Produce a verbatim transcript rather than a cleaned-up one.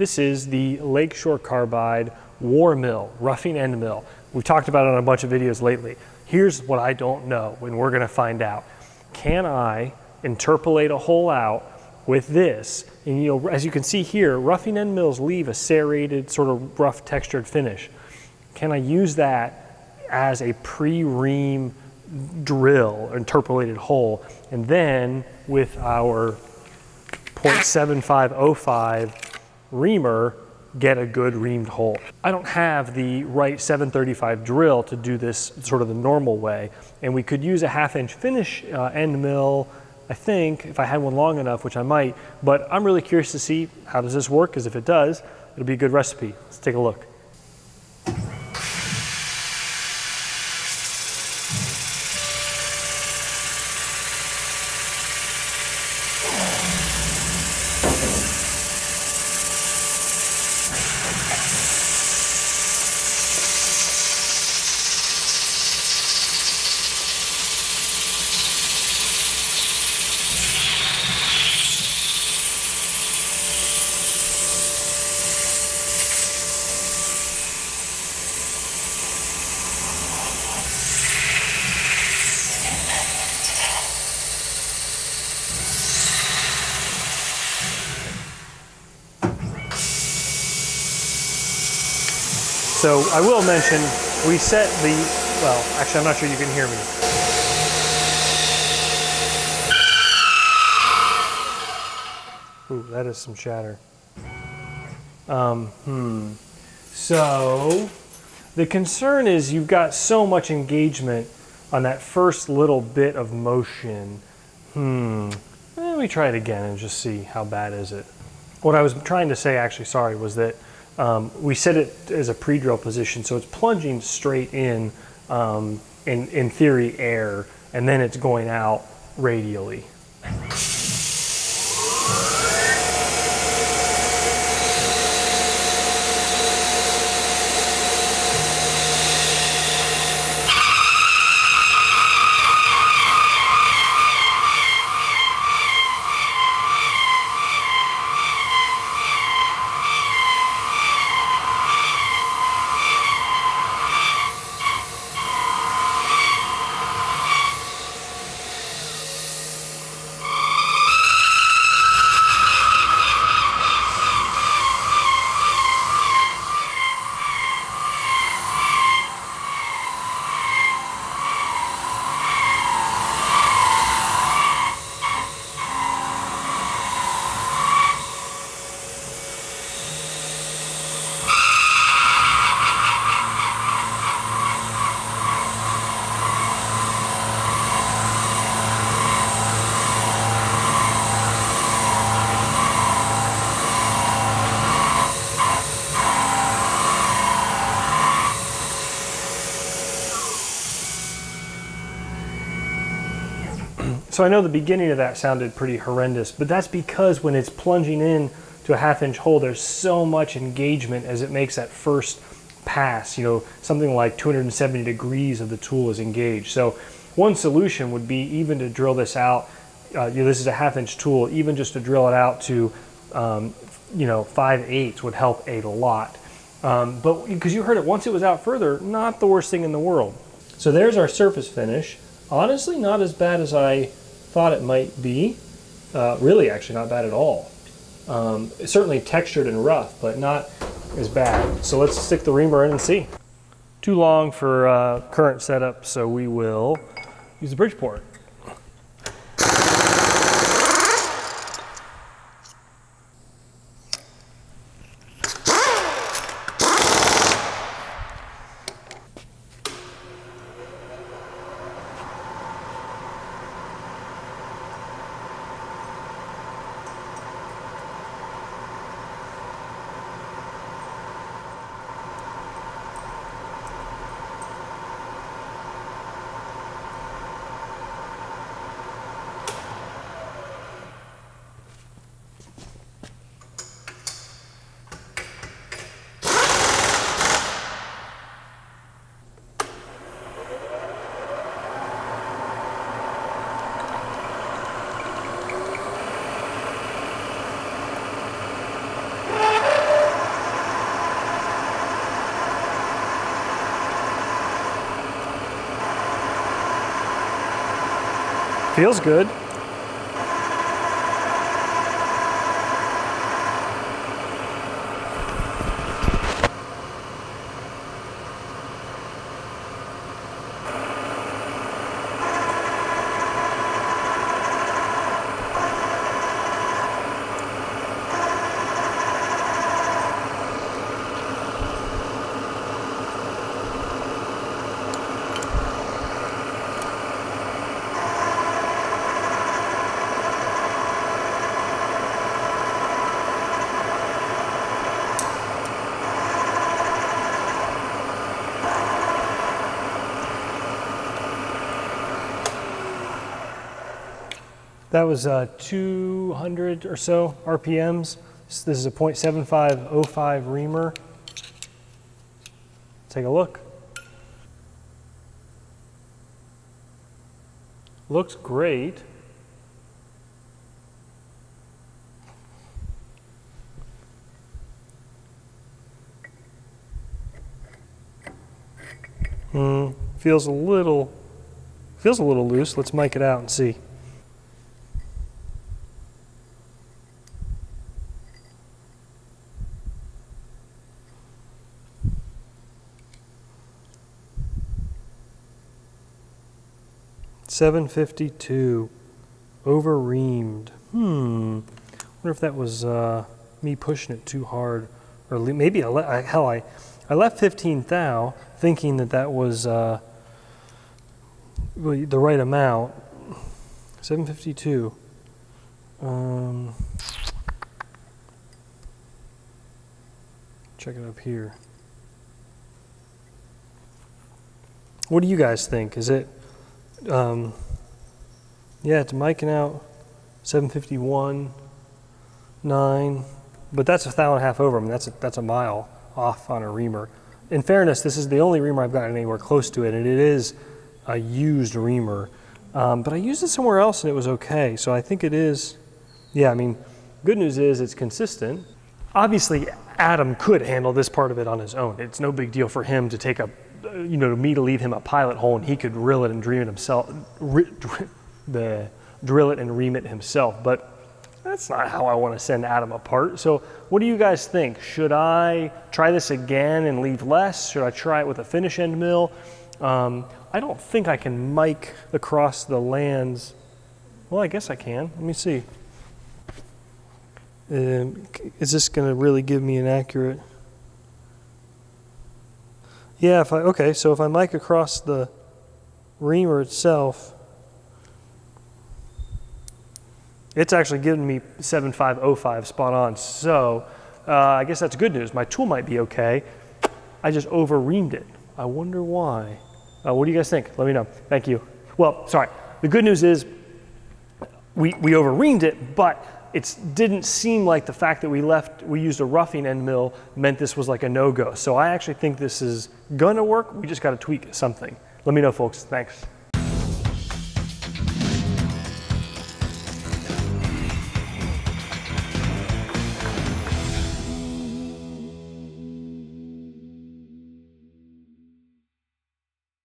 This is the Lakeshore Carbide war mill, roughing end mill. We've talked about it on a bunch of videos lately. Here's what I don't know, and we're gonna find out. Can I interpolate a hole out with this? And you know, as you can see here, roughing end mills leave a serrated, sort of rough textured finish. Can I use that as a pre-ream drill, interpolated hole? And then with our point seven five oh five, reamer, get a good reamed hole. I don't have the right seven thirty-five drill to do this sort of the normal way, and we could use a half inch finish uh, end mill, I think, if I had one long enough, which I might, but I'm really curious to see how does this work, because if it does, it'll be a good recipe. Let's take a look. So I will mention, we set the, well, actually I'm not sure you can hear me. Ooh, that is some chatter. Um, hmm. So the concern is you've got so much engagement on that first little bit of motion. Hmm. Let me try it again and just see how bad is it. What I was trying to say, actually, sorry, was that Um, we set it as a pre-drill position, so it's plunging straight in, um, in, in theory, air, and then it's going out radially. So I know the beginning of that sounded pretty horrendous, but that's because when it's plunging in to a half inch hole, there's so much engagement as it makes that first pass, you know, something like two hundred seventy degrees of the tool is engaged. So one solution would be even to drill this out, uh, you know, this is a half inch tool, even just to drill it out to, um, you know, five eighths would help a lot. Um, but because you heard it, once it was out further, not the worst thing in the world. So there's our surface finish. Honestly, not as bad as I thought it might be. Uh, really, actually, not bad at all. Um, it's certainly textured and rough, but not as bad. So let's stick the reamer in and see. Too long for uh, current setup, so we will use the Bridgeport. Feels good. That was uh, two hundred or so R P Ms. This is a point seven five oh five reamer. Take a look. Looks great. Hmm, feels a little, feels a little loose. Let's mic it out and see. seven fifty-two, over-reamed. Hmm, wonder if that was uh, me pushing it too hard, or maybe I, le I hell, I, I left fifteen thou thinking that that was uh, the right amount. seven fifty-two. Um, check it up here. What do you guys think? Is it? Um, yeah, it's micing out seven fifty-one, nine, but that's a thou and a half over. I mean, that's a, that's a mile off on a reamer. In fairness, this is the only reamer I've gotten anywhere close to it, and it is a used reamer. Um, but I used it somewhere else and it was okay. So I think it is, yeah, I mean, good news is it's consistent. Obviously, Adam could handle this part of it on his own. It's no big deal for him to take a you know, me to leave him a pilot hole and he could drill it and dream it himself, the drill it and ream it himself. But that's not how I want to send Adam apart. So what do you guys think? Should I try this again and leave less? Should I try it with a finish end mill? Um, I don't think I can mic across the lands. Well, I guess I can. Let me see. Um, is this going to really give me an accurate? Yeah, if I, okay, so if I mic across the reamer itself, it's actually giving me seven five oh five spot on. So uh, I guess that's good news. My tool might be okay. I just over-reamed it. I wonder why. Uh, what do you guys think? Let me know. Thank you. Well, sorry. The good news is we, we over-reamed it, but it didn't seem like the fact that we left, we used a roughing end mill meant this was like a no-go. So I actually think this is gonna work. We just gotta tweak something. Let me know, folks. Thanks.